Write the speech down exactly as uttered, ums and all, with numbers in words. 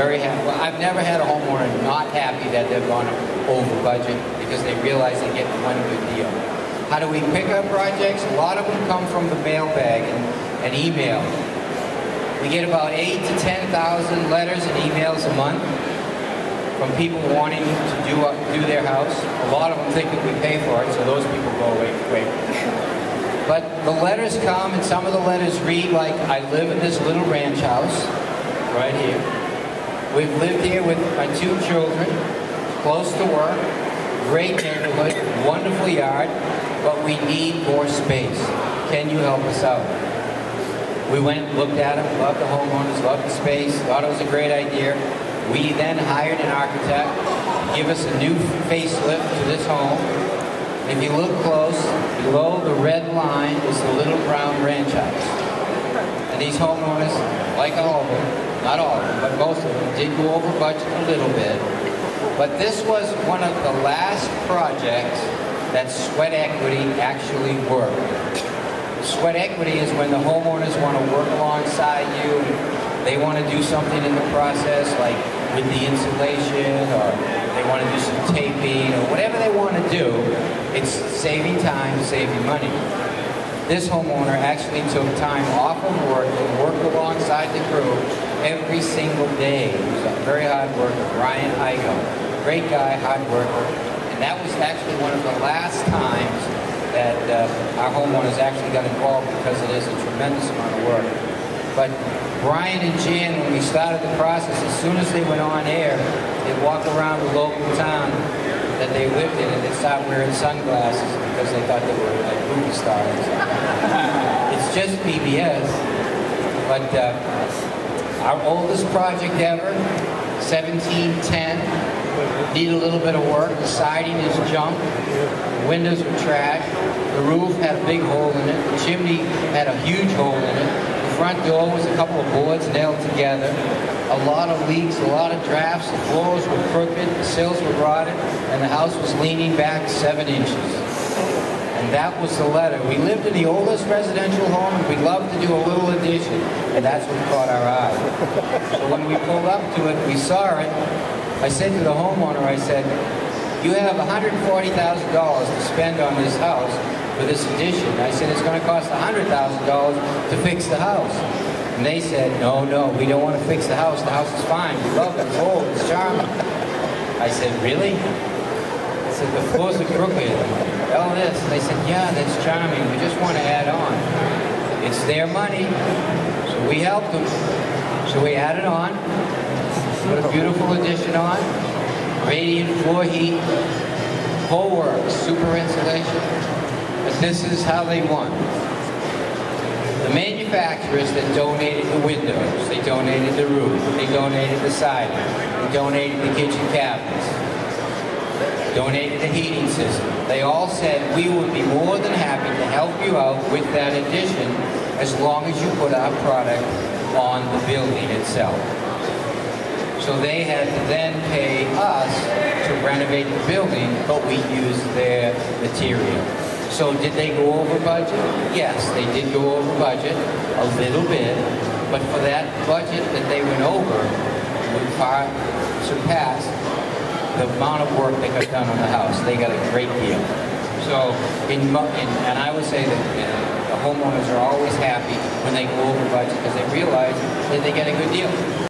very happy. Well, I've never had a homeowner not happy that they've gone over budget because they realize they get one good deal. How do we pick up projects? A lot of them come from the mailbag and, and email. We get about eight to ten thousand letters and emails a month from people wanting to do, uh, do their house. A lot of them think that we pay for it, so those people go away quick. But the letters come, and some of the letters read like, I live in this little ranch house right here. We've lived here with my two children, close to work, great neighborhood, wonderful yard, but we need more space. Can you help us out? We went, looked at them, loved the homeowners, loved the space, thought it was a great idea. We then hired an architect to give us a new facelift to this home. If you look close, below the red line is the little brown ranch house. And these homeowners, like all of them, not all of them, but most of them, did go over budget a little bit. But this was one of the last projects that sweat equity actually worked. Sweat equity is when the homeowners want to work alongside you. They want to do something in the process, like with the insulation, or they want to do some taping, or whatever they want to do. It's saving time, saving money. This homeowner actually took time off of work and worked alongside the crew every single day. He was a very hard worker, Ryan Hygel. Great guy, hard worker. And that was actually one of the last times that uh, our homeowners actually got involved, because it is a tremendous amount of work. But Brian and Jan, when we started the process, as soon as they went on air, they walked around the local town that they lived in and they started wearing sunglasses because they thought they were like movie stars. It's just P B S. But uh, our oldest project ever, seventeen ten, need a little bit of work. The siding is junk, the windows were trash, the roof had a big hole in it, the chimney had a huge hole in it, the front door was a couple of boards nailed together, a lot of leaks, a lot of drafts, the floors were crooked, the sills were rotted, and the house was leaning back seven inches. And that was the letter. We lived in the oldest residential home, and we loved to do a little addition, and that's what caught our eye. So when we pulled up to it, we saw it. I said to the homeowner, I said, you have one hundred forty thousand dollars to spend on this house for this addition. I said, it's going to cost one hundred thousand dollars to fix the house. And they said, no, no, we don't want to fix the house. The house is fine. We love it. It's old. It's charming. I said, really? I said, the floors are crooked. All this. They said, yeah, that's charming. We just want to add on. It's their money. So we helped them. So we added on. Put a beautiful addition on, radiant floor heat, whole works, super insulation. But this is how they won. The manufacturers that donated the windows, they donated the roof, they donated the siding, they donated the kitchen cabinets, donated the heating system. They all said, we would be more than happy to help you out with that addition as long as you put our product on the building itself. So they had to then pay us to renovate the building, but we used their material. So did they go over budget? Yes, they did go over budget a little bit, but for that budget that they went over, we far surpassed the amount of work that got done on the house. They got a great deal. So, in, in, and I would say that you know, the homeowners are always happy when they go over budget because they realize that they get a good deal.